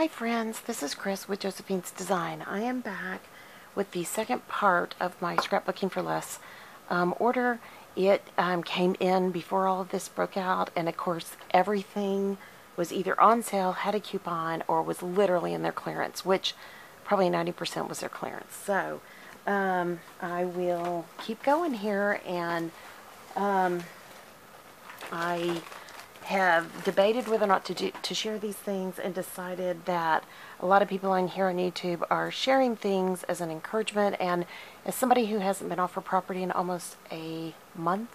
Hi friends, this is Chris with Josephine's Design. I am back with the second part of my Scrapbooking for Less order. It came in before all of this broke out, and of course everything was either on sale, had a coupon, or was literally in their clearance, which probably 90% was their clearance. So I will keep going here, and I have debated whether or not to share these things, and decided that a lot of people on here on YouTube are sharing things as an encouragement, and as somebody who hasn't been off her property in almost a month,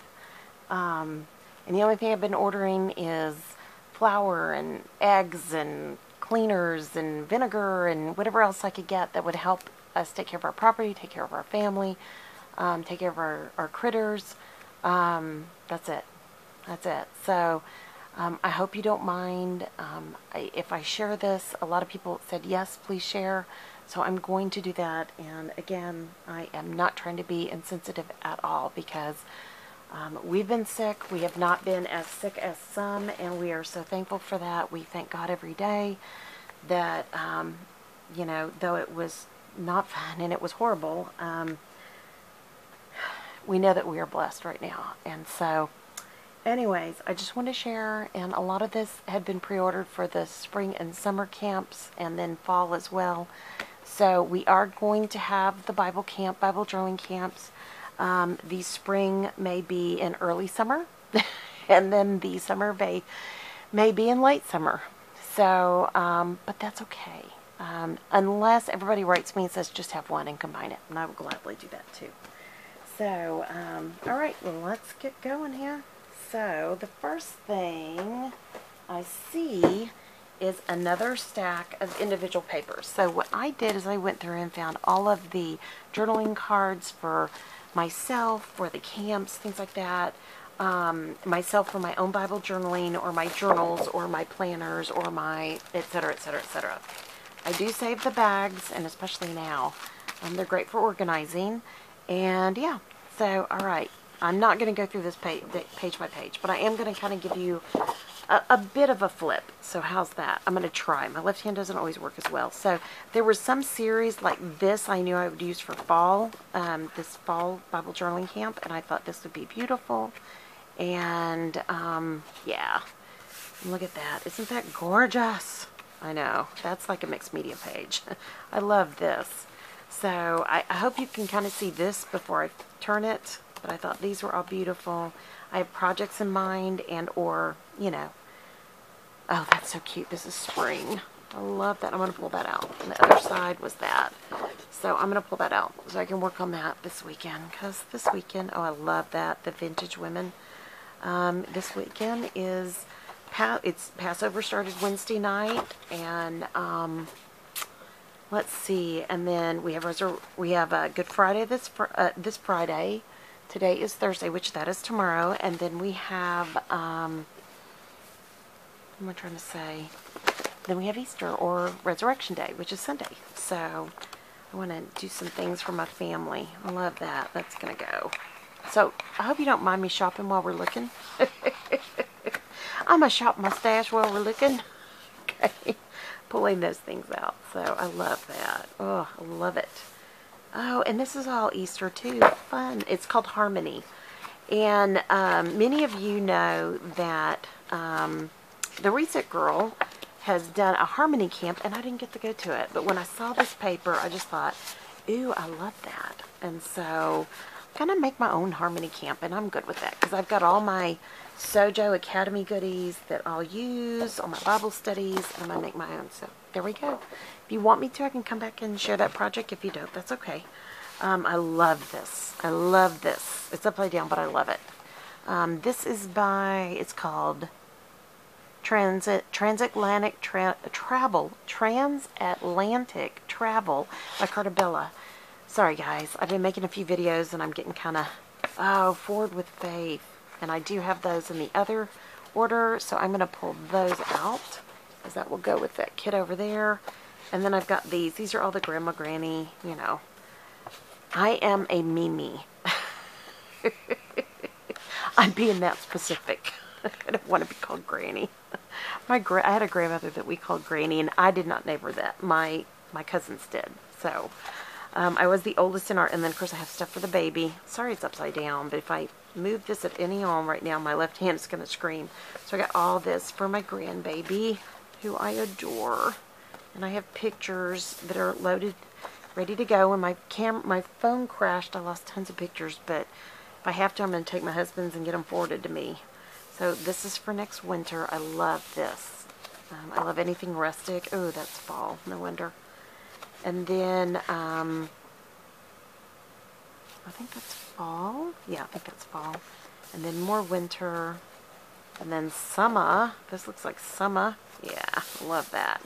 and the only thing I've been ordering is flour and eggs and cleaners and vinegar and whatever else I could get that would help us take care of our property, take care of our family, take care of our critters. That's it. So I hope you don't mind if I share this. A lot of people said, yes, please share. So I'm going to do that. And again, I am not trying to be insensitive at all, because we've been sick. We have not been as sick as some, and we are so thankful for that. We thank God every day that, you know, though it was not fun and it was horrible, we know that we are blessed right now. And so anyways, I just wanted to share, and a lot of this had been pre-ordered for the spring and summer camps, and then fall as well. So we are going to have the Bible camp, Bible drawing camps. The spring may be in early summer, and then the summer may be in late summer. So, but that's okay. Unless everybody writes me and says, just have one and combine it, and I would gladly do that too. So, all right, well, let's get going here. So the first thing I see is another stack of individual papers. So what I did is I went through and found all of the journaling cards for myself, for the camps, things like that. Myself for my own Bible journaling, or my journals, or my planners, or my etc., etc., etc. I do save the bags, and especially now. They're great for organizing. And yeah, so all right. I'm not going to go through this page by page, but I am going to kind of give you a bit of a flip. So how's that? I'm going to try. My left hand doesn't always work as well. So there were some series like this I knew I would use for fall, this fall Bible journaling camp, and I thought this would be beautiful. And yeah, look at that. Isn't that gorgeous? I know. That's like a mixed media page. I love this. So I hope you can kind of see this before I turn it. But I thought these were all beautiful. I have projects in mind, and or, you know, oh, that's so cute. This is spring. I love that. I'm going to pull that out. And the other side was that. So I'm going to pull that out so I can work on that this weekend. Because this weekend, oh, I love that. The Vintage Women. This weekend is, Passover started Wednesday night. And, let's see. And then we have a Good Friday this Friday. Today is Thursday, which that is tomorrow, and then we have, what am I trying to say? Then we have Easter, or Resurrection Day, which is Sunday. So I want to do some things for my family. I love that. That's going to go. So I hope you don't mind me shopping while we're looking. I'm going to shop my stash while we're looking. Okay. Pulling those things out. So I love that. Oh, I love it. Oh, and this is all Easter, too. Fun. It's called Harmony. And many of you know that the Reset Girl has done a Harmony camp, and I didn't get to go to it. But when I saw this paper, I just thought, ooh, I love that. And so I'm going to make my own Harmony camp, and I'm good with that, because I've got all my Sojo Academy goodies that I'll use, all my Bible studies, and I'm going to make my own. So there we go. If you want me to, I can come back and share that project. If you don't, that's okay. I love this. I love this. It's upside down, but I love it. This is by, it's called Transatlantic Travel by Carta Bella. Sorry, guys. I've been making a few videos, and I'm getting kind of, forward with faith. And I do have those in the other order, so I'm going to pull those out, because that will go with that kid over there. And then I've got these. These are all the grandma, granny, you know. I am a Mimi. I'm being that specific. I don't want to be called granny. I had a grandmother that we called Granny, and I did not name her that. My cousins did. So I was the oldest in our, and then of course I have stuff for the baby. Sorry it's upside down, but if I move this at any arm right now, my left hand is going to scream. So I got all this for my grandbaby, who I adore. And I have pictures that are loaded, ready to go. And my phone crashed. I lost tons of pictures, but if I have to, I'm going to take my husband's and get them forwarded to me. So this is for next winter. I love this. I love anything rustic. Oh, that's fall. No wonder. And then, I think that's fall. Yeah, I think that's fall. And then more winter. And then summer. This looks like summer. Yeah, love that.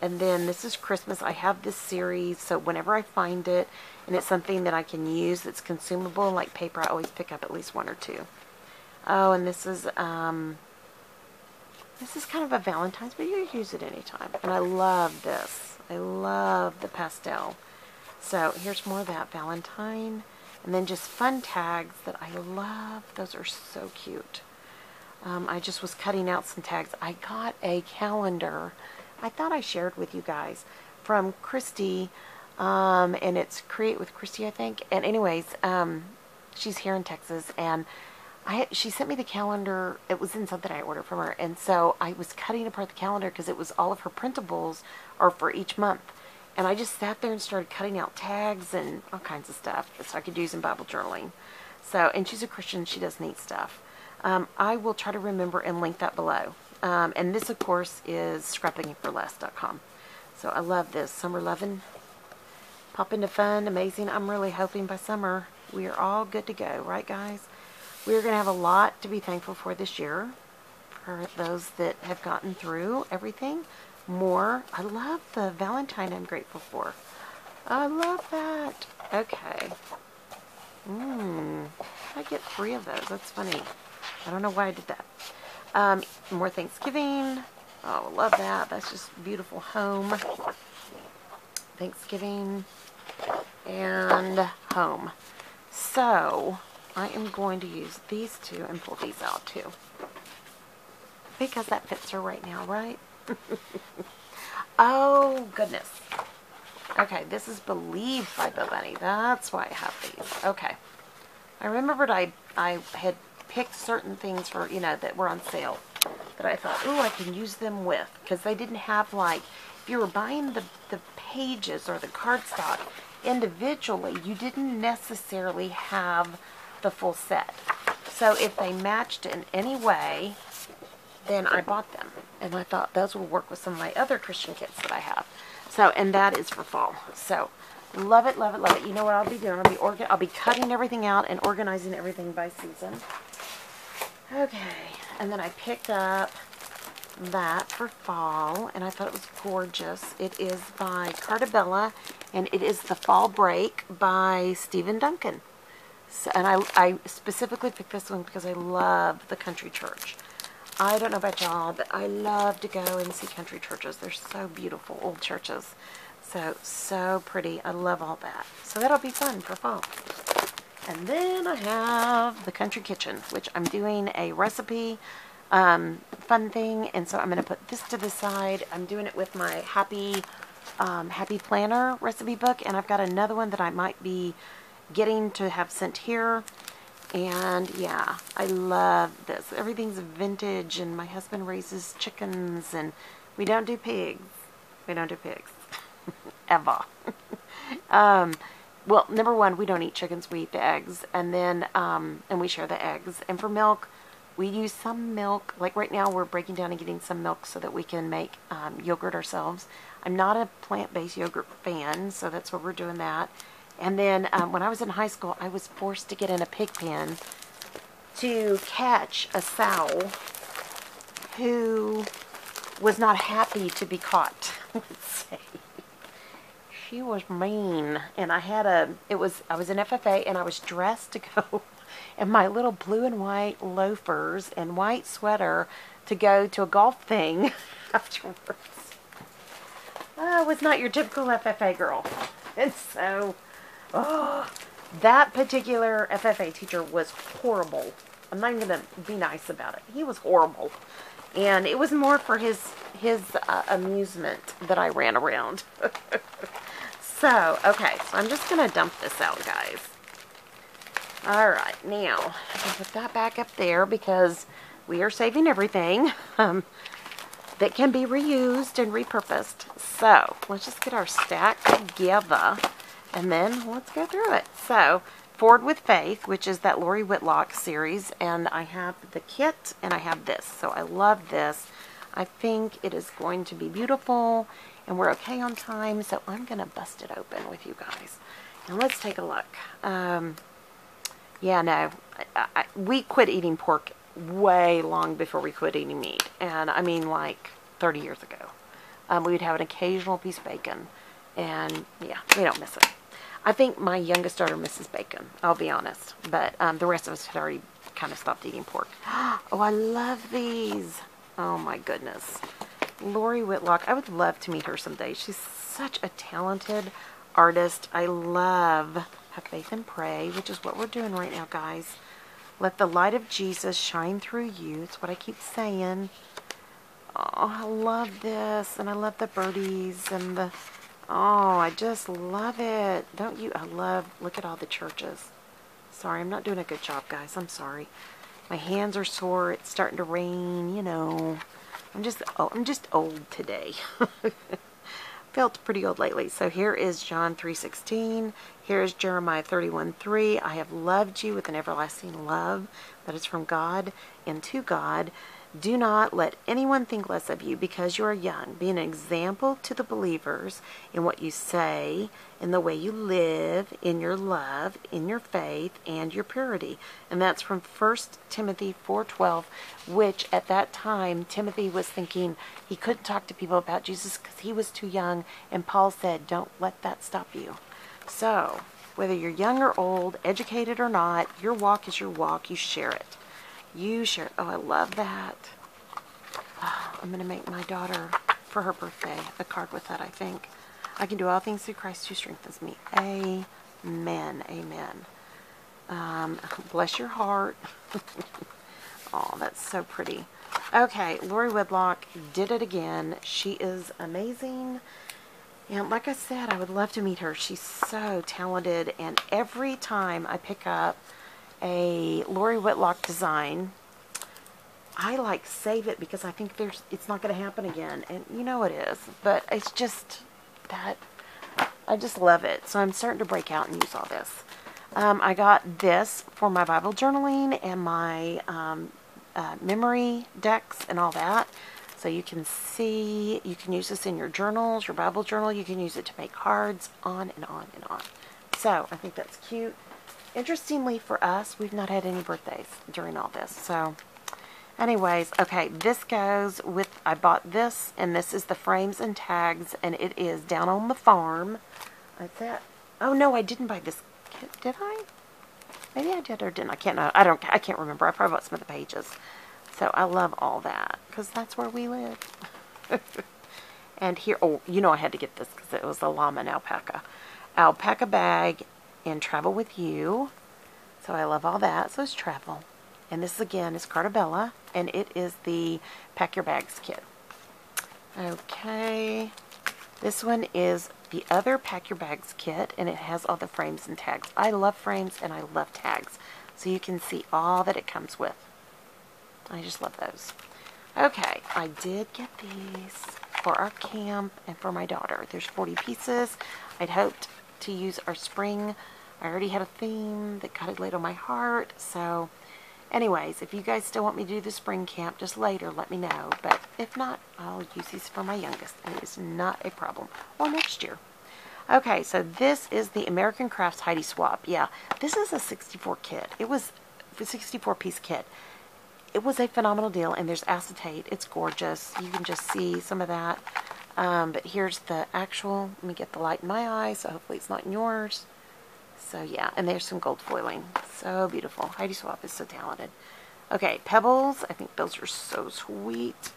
And then this is Christmas. I have this series, so whenever I find it, and it's something that I can use that's consumable, like paper, I always pick up at least one or two. Oh, and this is kind of a Valentine's, but you can use it anytime. And I love this. I love the pastel. So here's more of that Valentine. And then just fun tags that I love. Those are so cute. I just was cutting out some tags. I got a calendar. I thought I shared with you guys from Christy, and it's Create with Christy, I think. And anyways, she's here in Texas, and she sent me the calendar. It was in something I ordered from her, and so I was cutting apart the calendar because it was all of her printables are for each month. And I just sat there and started cutting out tags and all kinds of stuff so I could use in Bible journaling. So, and she's a Christian. She does neat stuff. I will try to remember and link that below. And this, of course, is Scrapbookingforless.com. So I love this. Summer loving. Pop into fun. Amazing. I'm really hoping by summer we are all good to go. Right, guys? We're going to have a lot to be thankful for this year. For those that have gotten through everything. More. I love the Valentine I'm grateful for. I love that. Okay. I get 3 of those. That's funny. I don't know why I did that. More Thanksgiving. Oh, love that. That's just beautiful home. Thanksgiving and home. So, I am going to use these two and pull these out too. Because that fits her right now, right? Oh, goodness. Okay, this is Believe by Bo Bunny. That's why I have these. Okay. I remembered I had picked certain things for, you know, that were on sale that I thought, oh, I can use them with, because they didn't have, like, if you were buying the pages or the cardstock individually, you didn't necessarily have the full set. So if they matched in any way, then I bought them, and I thought those will work with some of my other Christian kits that I have. So, and that is for fall. So love it, love it, love it. You know what I'll be doing? I'll be cutting everything out and organizing everything by season. Okay, and then I picked up that for fall, and I thought it was gorgeous. It is by Carta Bella, and it is The Fall Break by Stephen Duncan. So, and I specifically picked this one because I love the country church. I don't know about y'all, but I love to go and see country churches. They're so beautiful, old churches. So pretty. I love all that. So that'll be fun for fall. And then I have the Country Kitchen, which I'm doing a recipe fun thing, and so I'm going to put this to the side. I'm doing it with my Happy Planner recipe book, and I've got another one that I might be getting to have sent here. And yeah, I love this. Everything's vintage, and my husband raises chickens, and we don't do pigs. We don't do pigs. Ever. Well, number one, we don't eat chickens, we eat the eggs, and then, and we share the eggs. And for milk, we use some milk, like right now we're breaking down and getting some milk so that we can make yogurt ourselves. I'm not a plant-based yogurt fan, so that's why we're doing that. And then, when I was in high school, I was forced to get in a pig pen to catch a sow who was not happy to be caught, let's say. She was mean, and I was in FFA, and I was dressed to go in my little blue and white loafers and white sweater to go to a golf thing afterwards. I was not your typical FFA girl, and so that particular FFA teacher was horrible. I'm not even going to be nice about it. He was horrible. and it was more for his amusement that I ran around. So, okay, so I'm just going to dump this out, guys. All right, now, I can put that back up there because we are saving everything that can be reused and repurposed. So, let's just get our stack together, and then let's go through it. So, Forward with Faith, which is that Lori Whitlock series, and I have the kit, and I have this. So, I love this. I think it is going to be beautiful, and we're okay on time, so I'm going to bust it open with you guys. Now, let's take a look. Yeah, no, we quit eating pork way long before we quit eating meat. And I mean, like 30 years ago. We would have an occasional piece of bacon. And yeah, we don't miss it. I think my youngest daughter misses bacon, I'll be honest. But the rest of us had already kind of stopped eating pork. Oh, I love these. Oh my goodness. Lori Whitlock, I would love to meet her someday. She's such a talented artist. I love Have Faith and Pray, which is what we're doing right now, guys. Let the light of Jesus shine through you. It's what I keep saying. Oh, I love this. And I love the birdies and the... Oh, I just love it. Don't you? I love... Look at all the churches. Sorry, I'm not doing a good job, guys. I'm sorry. My hands are sore. It's starting to rain, you know. I'm just old today. Felt pretty old lately. So here is John 3:16. Here is Jeremiah 31:3. I have loved you with an everlasting love that is from God and to God. Do not let anyone think less of you because you are young. Be an example to the believers in what you say, in the way you live, in your love, in your faith, and your purity. And that's from 1 Timothy 4:12, which at that time, Timothy was thinking he couldn't talk to people about Jesus because he was too young, and Paul said, don't let that stop you. So, whether you're young or old, educated or not, your walk is your walk. You share it. You share it. Oh, I love that. Oh, I'm going to make my daughter, for her birthday, a card with that, I think. I can do all things through Christ who strengthens me. Amen. Amen. Bless your heart. Oh, that's so pretty. Okay, Lori Whitlock did it again. She is amazing. And like I said, I would love to meet her. She's so talented. And every time I pick up a Lori Whitlock design, I like save it because I think it's not going to happen again. And you know it is. But it's just... that I just love it. So I'm starting to break out and use all this. I got this for my Bible journaling and my memory decks and all that. So you can see, you can use this in your journals, your Bible journal. You can use it to make cards, on and on and on. So I think that's cute. Interestingly for us, we've not had any birthdays during all this. So anyways, okay, this goes with, I bought this, and this is the frames and tags, and it is Down on the Farm. That's it. Oh, no, I didn't buy this kit, did I? Maybe I did or didn't. I can't know. I can't remember. I probably bought some of the pages. So I love all that, because that's where we live. And here, oh, you know I had to get this, because it was a llama and alpaca. Alpaca bag and Travel With You. So I love all that. So it's travel. And this, again, is Carta Bella, and it is the Pack Your Bags kit. Okay. This one is the other Pack Your Bags kit, and it has all the frames and tags. I love frames, and I love tags. So you can see all that it comes with. I just love those. Okay. I did get these for our camp and for my daughter. There's 40 pieces. I'd hoped to use our spring. I already had a theme that kind of laid on my heart, so... Anyways, if you guys still want me to do the spring camp just later, let me know. But if not, I'll use these for my youngest. And it's not a problem. Or next year. Okay, so this is the American Crafts Heidi Swapp. Yeah, this is a 64 kit. It was a 64-piece kit. It was a phenomenal deal. And there's acetate. It's gorgeous. You can just see some of that. But here's the actual. Let me get the light in my eye, so hopefully it's not in yours. So, yeah, and there's some gold foiling. So beautiful. Heidi Swapp is so talented. Okay, pebbles. I think those are so sweet.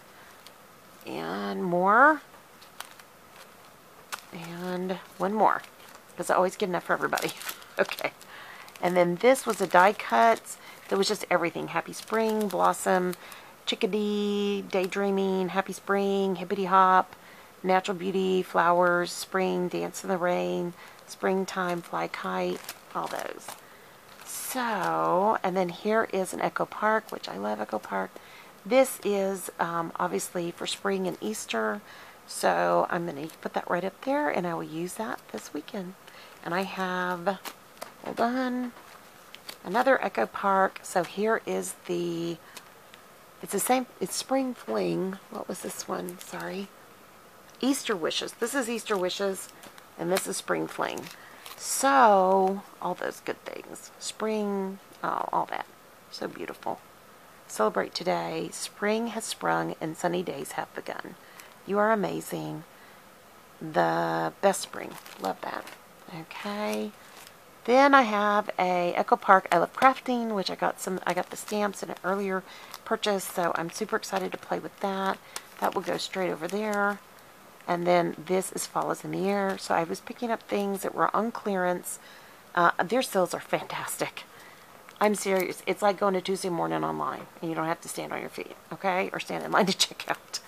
And more. And one more. Because I always get enough for everybody. Okay. And then this was a die cut. That was just everything. Happy Spring, Blossom, Chickadee, Daydreaming, Happy Spring, Hippity Hop, Natural Beauty, Flowers, Spring, Dance in the Rain, Springtime, Fly Kite, all those. So, and then here is an Echo Park, which I love Echo Park. This is obviously for spring and Easter, so I'm going to put that right up there, and I will use that this weekend. And I have, hold on, another Echo Park. So here is the, it's the same, it's Spring Fling. What was this one? Sorry. Easter Wishes. This is Easter Wishes, and this is Spring Fling. So, all those good things. Spring, oh, all that. So beautiful. Celebrate today. Spring has sprung and sunny days have begun. You are amazing. The best spring. Love that. Okay. Then I have a Echo Park. I love crafting, which I got some. I got the stamps in an earlier purchase, so I'm super excited to play with that. That will go straight over there. And then this is Fall is in the Air. So I was picking up things that were on clearance. Their sales are fantastic. I'm serious. It's like going to Tuesday Morning online, and you don't have to stand on your feet, okay? Or stand in line to check out.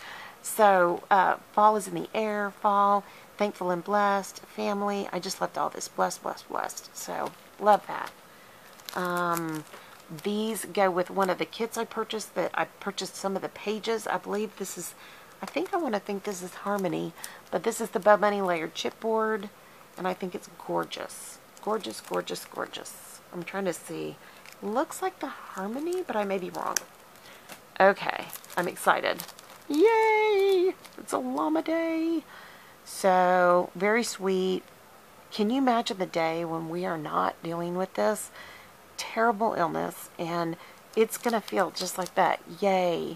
So Fall is in the Air, Fall, Thankful and Blessed, Family. I just loved all this. Blessed, blessed, blessed. So love that. These go with one of the kits I purchased. That I purchased some of the pages. I believe this is... I think this is Harmony, but this is the Bo Bunny layered chipboard, and I think it's gorgeous. Gorgeous, gorgeous, gorgeous. I'm trying to see. Looks like the Harmony, but I may be wrong. Okay, I'm excited. Yay! It's a llama day. So, very sweet. Can you imagine the day when we are not dealing with this terrible illness, and it's going to feel just like that. Yay!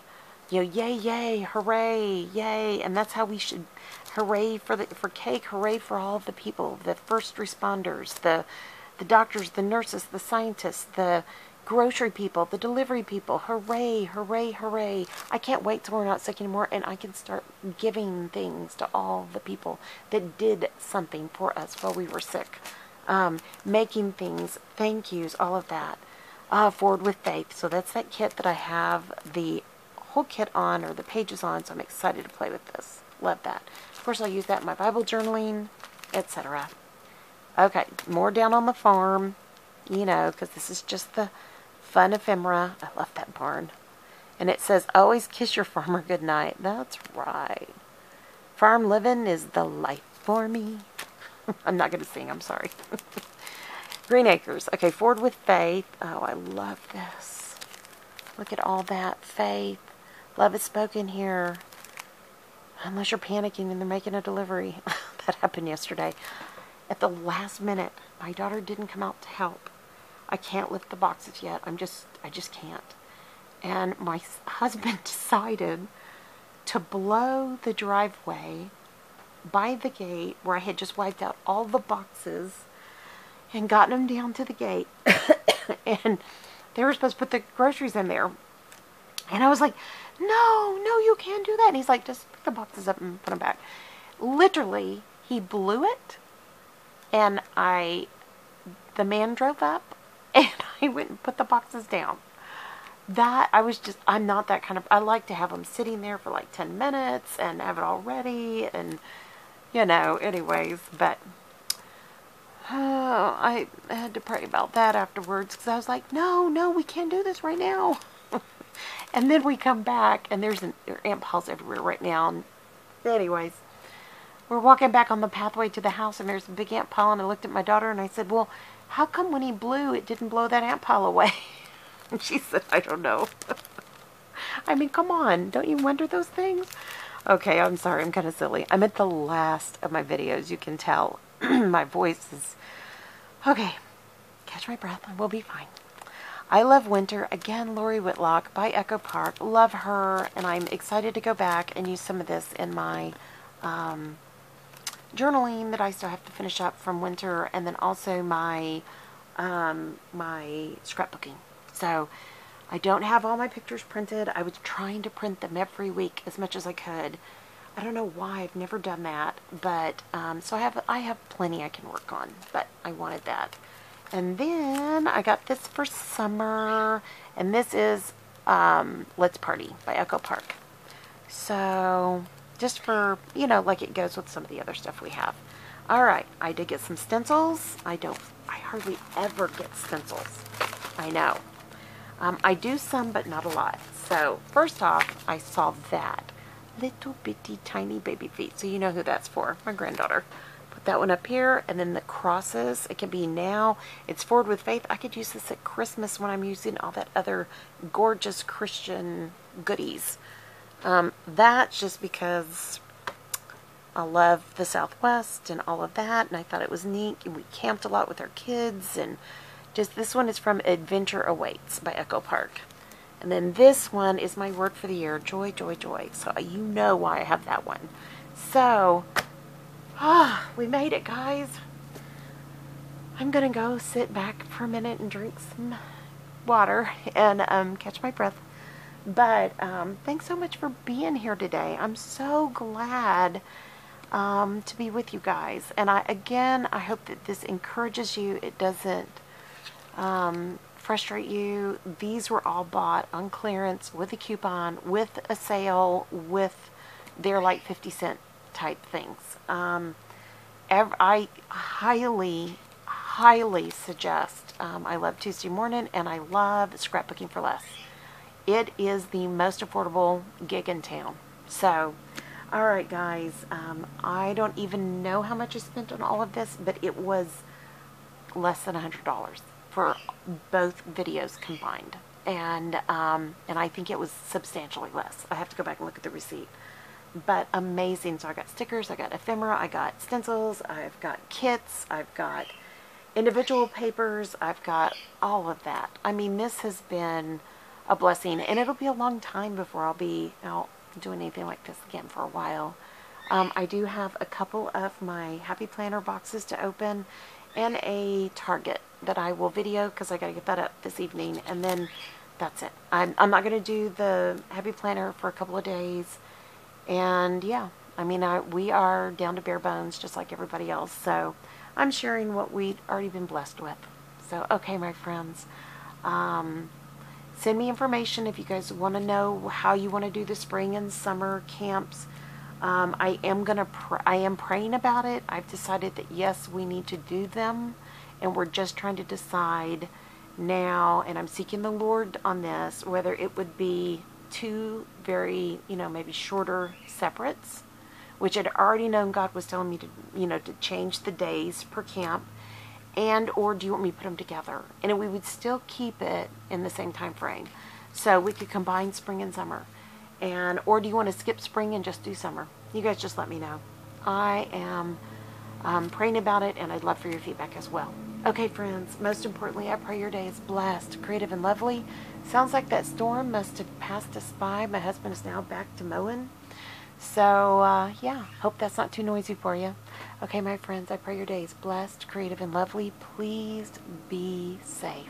You know, yay, yay, hooray, yay, and that's how we should, hooray for cake, hooray for all of the people, the first responders, the doctors, the nurses, the scientists, the grocery people, the delivery people, hooray, hooray, hooray. I can't wait till we're not sick anymore and I can start giving things to all the people that did something for us while we were sick. Making things, thank yous, all of that. Forward with Faith. So that's that kit that I have, the whole kit on, or the pages on, so I'm excited to play with this. Love that. Of course, I'll use that in my Bible journaling, etc. Okay, more down on the farm, you know, because this is just the fun ephemera. I love that barn. And it says, always kiss your farmer goodnight. That's right. Farm living is the life for me. I'm not going to sing, I'm sorry. Green Acres. Okay, Forward with Faith. Oh, I love this. Look at all that. Faith. Love is spoken here, unless you're panicking and they're making a delivery. That happened yesterday. At the last minute, my daughter didn't come out to help. I can't lift the boxes yet. I just can't. And my husband decided to blow the driveway by the gate where I had just wiped out all the boxes and gotten them down to the gate. And they were supposed to put the groceries in there. And I was like, no, you can't do that. And he's like, just pick the boxes up and put them back. Literally, he blew it. And the man drove up and I went and put the boxes down. I'm not that kind of, I like to have them sitting there for like 10 minutes and have it all ready. And, you know, anyways, but I had to pray about that afterwards because I was like, no, we can't do this right now. And then we come back, and there are ant piles everywhere right now. And anyways, we're walking back on the pathway to the house, and there's a big ant pile, and I looked at my daughter, and I said, well, how come when he blew, it didn't blow that ant pile away? And she said, I don't know. I mean, come on. Don't you wonder those things? Okay, I'm sorry. I'm kind of silly. I'm at the last of my videos. You can tell my voice is... Okay, catch my breath. I will be fine. I Love Winter, again, Lori Whitlock by Echo Park. Love her, and I'm excited to go back and use some of this in my journaling that I still have to finish up from winter, and then also my my scrapbooking. So I don't have all my pictures printed. I was trying to print them every week as much as I could. I don't know why I've never done that, but so I have plenty I can work on, but I wanted that. And then I got this for summer, and this is Let's Party by Echo Park. So just for, you know, like it goes with some of the other stuff we have. All right, I did get some stencils. I hardly ever get stencils. I know. I do some, but not a lot. So first off, I saw that little bitty tiny baby feet. So you know who that's for, my granddaughter. Put that one up here, and then the crosses. It can be now. It's Forward with Faith. I could use this at Christmas when I'm using all that other gorgeous Christian goodies. That's just because I love the Southwest and all of that, and I thought it was neat. And we camped a lot with our kids, and just this one is from Adventure Awaits by Echo Park. And then this one is my word for the year, joy, joy, joy. So you know why I have that one. So, we made it, guys. I'm gonna go sit back for a minute and drink some water and catch my breath. But thanks so much for being here today. I'm so glad to be with you guys. And I hope that this encourages you. It doesn't frustrate you. These were all bought on clearance with a coupon, with a sale, with their like 50-cent type things. I highly, highly suggest. I love Tuesday Morning, and I love Scrapbooking for Less. It is the most affordable gig in town. So, all right, guys. I don't even know how much I spent on all of this, but it was less than $100 for both videos combined, and I think it was substantially less. I have to go back and look at the receipt. But amazing. So I got stickers, I got ephemera, I got stencils, I've got kits, I've got individual papers, I've got all of that. I mean, this has been a blessing, and it'll be a long time before I'll be out doing anything like this again for a while. I do have a couple of my Happy Planner boxes to open, and a Target that I will video because I got to get that up this evening, and then that's it. I'm not going to do the Happy Planner for a couple of days, and yeah, I mean, we are down to bare bones just like everybody else, so I'm sharing what we've already been blessed with. So, okay, my friends, send me information if you guys want to know how you want to do the spring and summer camps. I am praying about it. I've decided that yes, we need to do them, and we're just trying to decide now, and I'm seeking the Lord on this, whether it would be two very, you know, maybe shorter separates, which I'd already known God was telling me to, you know, to change the days per camp. And or do you want me to put them together? And we would still keep it in the same time frame, so we could combine spring and summer. And or do you want to skip spring and just do summer? You guys just let me know. I am praying about it, and I'd love for your feedback as well. Okay, friends, most importantly, I pray your day is blessed, creative, and lovely. Sounds like that storm must have passed us by. My husband is now back to mowing. So, yeah, hope that's not too noisy for you. Okay, my friends, I pray your day is blessed, creative, and lovely. Please be safe.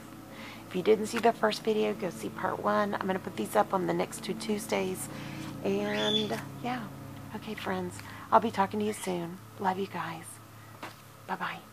If you didn't see the first video, go see part 1. I'm going to put these up on the next 2 Tuesdays. And, yeah, okay, friends, I'll be talking to you soon. Love you guys. Bye-bye.